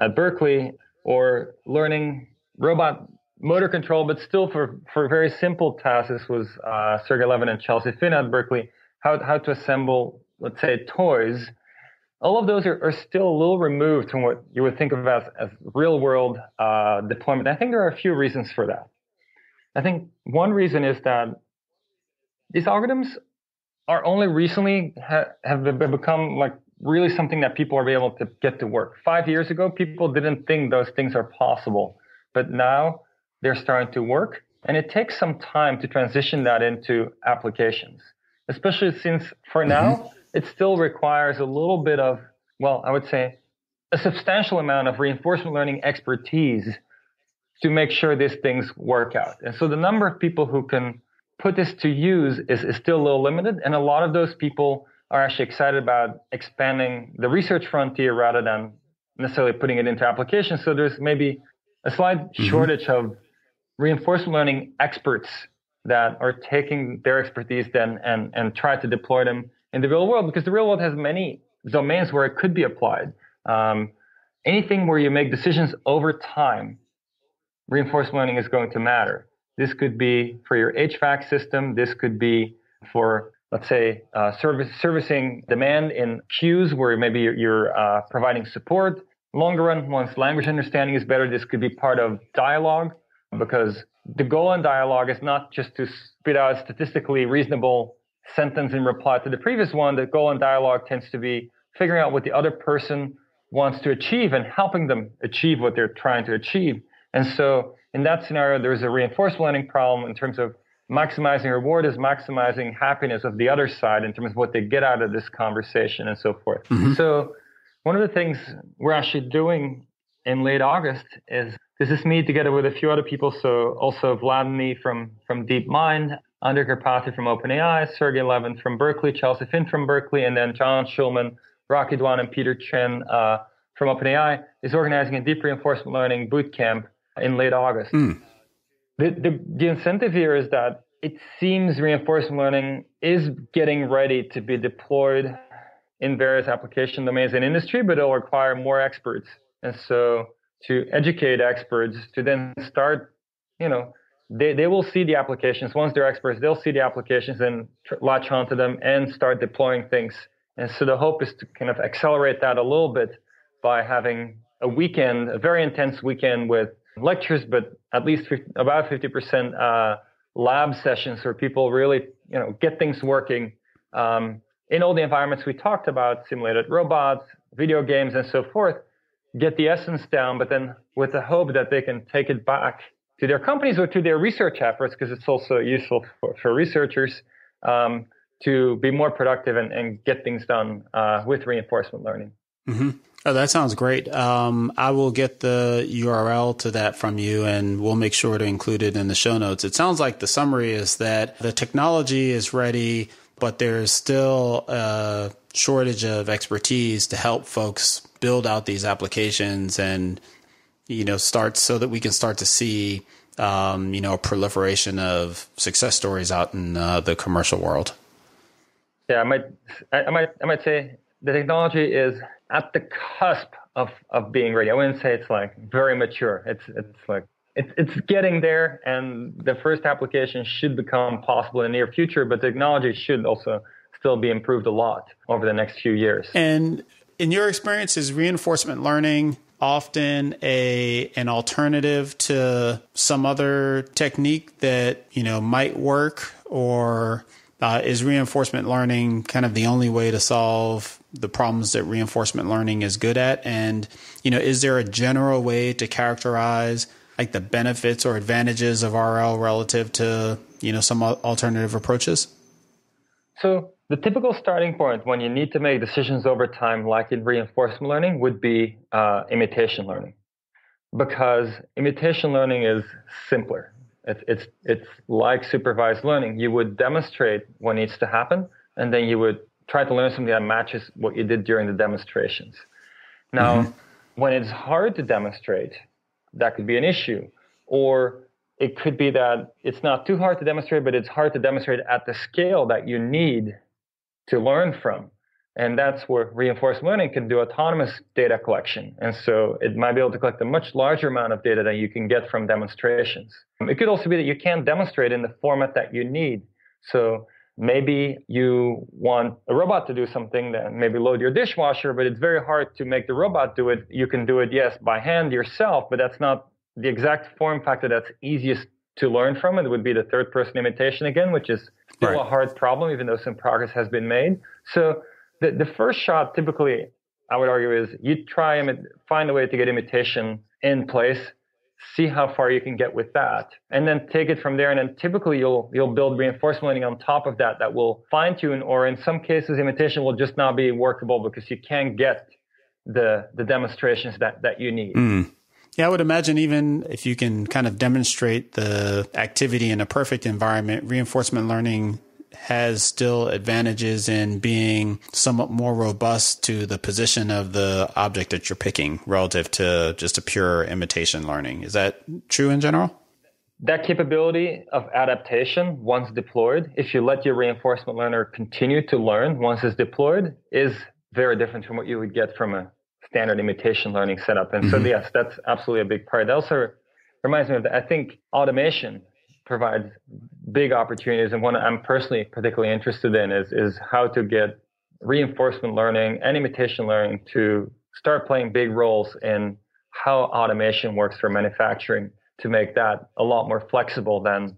at Berkeley, or learning robot motor control, but still for, for very simple tasks. This was uh, Sergey Levin and Chelsea Finn at Berkeley, how, how to assemble, let's say, toys. All of those are, are still a little removed from what you would think of as, as real-world uh, deployment. I think there are a few reasons for that. I think one reason is that these algorithms are only recently ha- have become like really something that people are able to get to work. Five years ago, people didn't think those things are possible, but now they're starting to work. And it takes some time to transition that into applications, especially since for mm-hmm. now, it still requires a little bit of, well, I would say a substantial amount of reinforcement learning expertise to make sure these things work out. And so the number of people who can put this to use is, is still a little limited. And a lot of those people are actually excited about expanding the research frontier rather than necessarily putting it into applications. So there's maybe a slight mm-hmm. shortage of reinforcement learning experts that are taking their expertise then and, and try to deploy them in the real world, because the real world has many domains where it could be applied. Um, anything where you make decisions over time, reinforcement learning is going to matter. This could be for your H V A C system. This could be for, let's say, uh, service, servicing demand in queues where maybe you're, you're uh, providing support. Longer run, once language understanding is better, this could be part of dialogue, because the goal in dialogue is not just to spit out a statistically reasonable sentence in reply to the previous one. The goal in dialogue tends to be figuring out what the other person wants to achieve and helping them achieve what they're trying to achieve. And so in that scenario, there is a reinforcement learning problem in terms of maximizing reward is maximizing happiness of the other side in terms of what they get out of this conversation and so forth. Mm-hmm. So one of the things we're actually doing in late August is this is me together with a few other people. So also Vlad and me from, from DeepMind, Andrej Karpathy from OpenAI, Sergey Levin from Berkeley, Chelsea Finn from Berkeley, and then John Schulman, Rocky Duan, and Pieter Chen uh, from OpenAI is organizing a deep reinforcement learning bootcamp in late August. Mm. The, the, the incentive here is that it seems reinforcement learning is getting ready to be deployed in various application domains and industry, but it'll require more experts. And so to educate experts to then start, you know, they, they will see the applications. Once they're experts, they'll see the applications and latch onto them and start deploying things. And so the hope is to kind of accelerate that a little bit by having a weekend, a very intense weekend with lectures, but at least about fifty percent uh, lab sessions where people really, you know, get things working um, in all the environments we talked about, simulated robots, video games, and so forth, get the essence down, but then with the hope that they can take it back to their companies or to their research efforts, because it's also useful for, for researchers um, to be more productive and, and get things done uh, with reinforcement learning. Mm-hmm. Oh, that sounds great. Um, I will get the U R L to that from you, and we'll make sure to include it in the show notes. It sounds like the summary is that the technology is ready, but there's still a shortage of expertise to help folks build out these applications and, you know, start so that we can start to see, um, you know, a proliferation of success stories out in uh, the commercial world. Yeah, I might, I might, I might say the technology is at the cusp of, of being ready. I wouldn't say it's like very mature. It's it's like it's it's getting there, and the first application should become possible in the near future. But technology should also still be improved a lot over the next few years. And in your experience, is reinforcement learning often a an alternative to some other technique that you know might work, or uh, is reinforcement learning kind of the only way to solve the problems that reinforcement learning is good at? And, you know, is there a general way to characterize like the benefits or advantages of R L relative to, you know, some alternative approaches? So the typical starting point when you need to make decisions over time, like in reinforcement learning, would be uh, imitation learning, because imitation learning is simpler. It's, it's, it's like supervised learning. You would demonstrate what needs to happen, and then you would try to learn something that matches what you did during the demonstrations. Now, mm-hmm. when it's hard to demonstrate, that could be an issue. Or it could be that it's not too hard to demonstrate, but it's hard to demonstrate at the scale that you need to learn from. And that's where reinforcement learning can do autonomous data collection. And so it might be able to collect a much larger amount of data than you can get from demonstrations. It could also be that you can't demonstrate in the format that you need. So maybe you want a robot to do something, then maybe load your dishwasher, but it's very hard to make the robot do it. You can do it, yes, by hand yourself, but that's not the exact form factor that's easiest to learn from. It would be the third person imitation again, which is still right. a hard problem, even though some progress has been made. So the, the first shot, typically, I would argue, is you try and imi- find a way to get imitation in place, see how far you can get with that, and then take it from there. And then typically you'll you'll build reinforcement learning on top of that that will fine-tune, or in some cases imitation will just not be workable because you can't get the the demonstrations that that you need. Mm. Yeah, I would imagine even if you can kind of demonstrate the activity in a perfect environment, reinforcement learning has still advantages in being somewhat more robust to the position of the object that you're picking relative to just a pure imitation learning. Is that true in general? That capability of adaptation, once deployed, if you let your reinforcement learner continue to learn once it's deployed, is very different from what you would get from a standard imitation learning setup. And mm-hmm. so, yes, that's absolutely a big part. That also reminds me of that. I think automation provides big opportunities. And one I'm personally particularly interested in is, is how to get reinforcement learning and imitation learning to start playing big roles in how automation works for manufacturing, to make that a lot more flexible than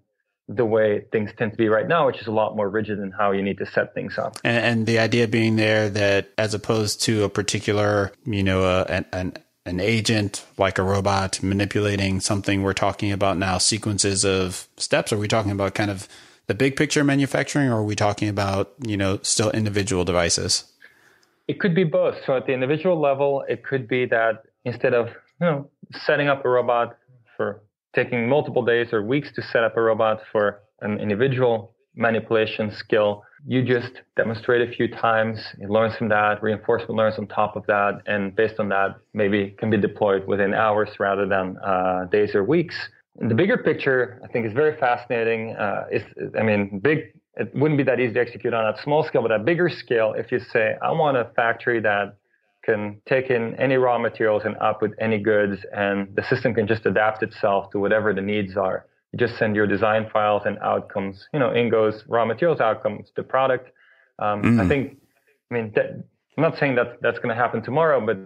the way things tend to be right now, which is a lot more rigid in how you need to set things up. And, and the idea being there that as opposed to a particular, you know, uh, an, an an agent like a robot manipulating something, we're talking about now sequences of steps. Are we talking about kind of the big picture manufacturing, or are we talking about, you know, still individual devices? It could be both. So at the individual level, it could be that instead of, you know, setting up a robot for taking multiple days or weeks to set up a robot for an individual manipulation skill, you just demonstrate a few times, it learns from that, reinforcement learns on top of that, and based on that, maybe can be deployed within hours rather than uh, days or weeks. And the bigger picture, I think, is very fascinating. Uh, it's, I mean, big. It wouldn't be that easy to execute on a small scale, but at bigger scale, if you say, I want a factory that can take in any raw materials and output any goods, and the system can just adapt itself to whatever the needs are. You just send your design files and outcomes, you know, in goes raw materials, outcomes, the product. Um, mm. I think, I mean, that, I'm not saying that that's going to happen tomorrow, but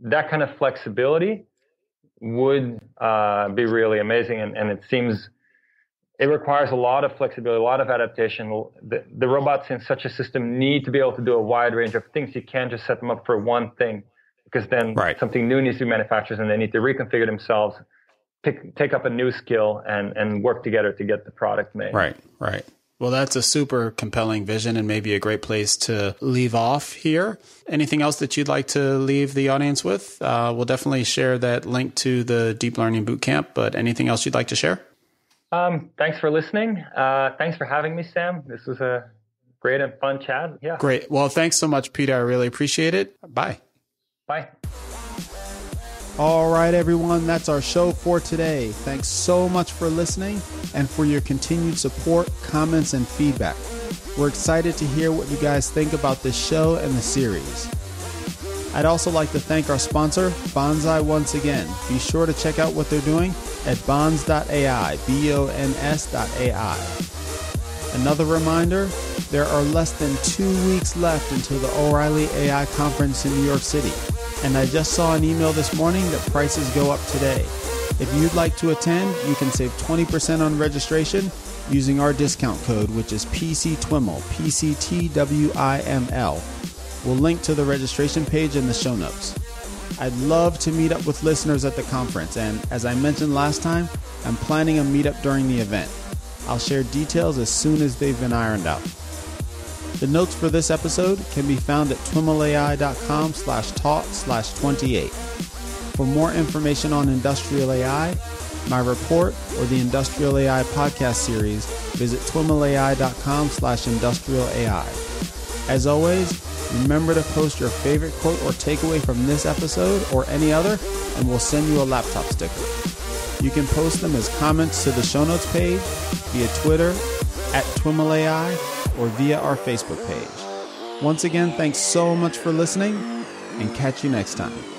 that kind of flexibility would uh, be really amazing. And, and it seems it requires a lot of flexibility, a lot of adaptation. The, the robots in such a system need to be able to do a wide range of things. You can't just set them up for one thing, because then right. something new needs to be manufactured and they need to reconfigure themselves. Pick, take up a new skill and, and work together to get the product made. Right, right. Well, that's a super compelling vision and maybe a great place to leave off here. Anything else that you'd like to leave the audience with? Uh, we'll definitely share that link to the Deep Learning Bootcamp, but anything else you'd like to share? Um, thanks for listening. Uh, thanks for having me, Sam. This was a great and fun chat. Yeah. Great. Well, thanks so much, Pieter. I really appreciate it. Bye. Bye. All right, everyone, that's our show for today. Thanks so much for listening and for your continued support, comments, and feedback. We're excited to hear what you guys think about this show and the series. I'd also like to thank our sponsor, Bonsai, once again. Be sure to check out what they're doing at bons dot A I, B O N S dot A I. Another reminder, there are less than two weeks left until the O'Reilly A I Conference in New York City. And I just saw an email this morning that prices go up today. If you'd like to attend, you can save twenty percent on registration using our discount code, which is P C T W I M L, P C T W I M L. We'll link to the registration page in the show notes. I'd love to meet up with listeners at the conference, and as I mentioned last time, I'm planning a meetup during the event. I'll share details as soon as they've been ironed out. The notes for this episode can be found at twiml A I dot com slash talk slash twenty-eight. For more information on industrial A I, my report, or the Industrial A I podcast series, visit twiml A I dot com slash industrial A I. As always, remember to post your favorite quote or takeaway from this episode or any other, and we'll send you a laptop sticker. You can post them as comments to the show notes page, via Twitter, at twiml A I, or via our Facebook page. Once again, thanks so much for listening, and catch you next time.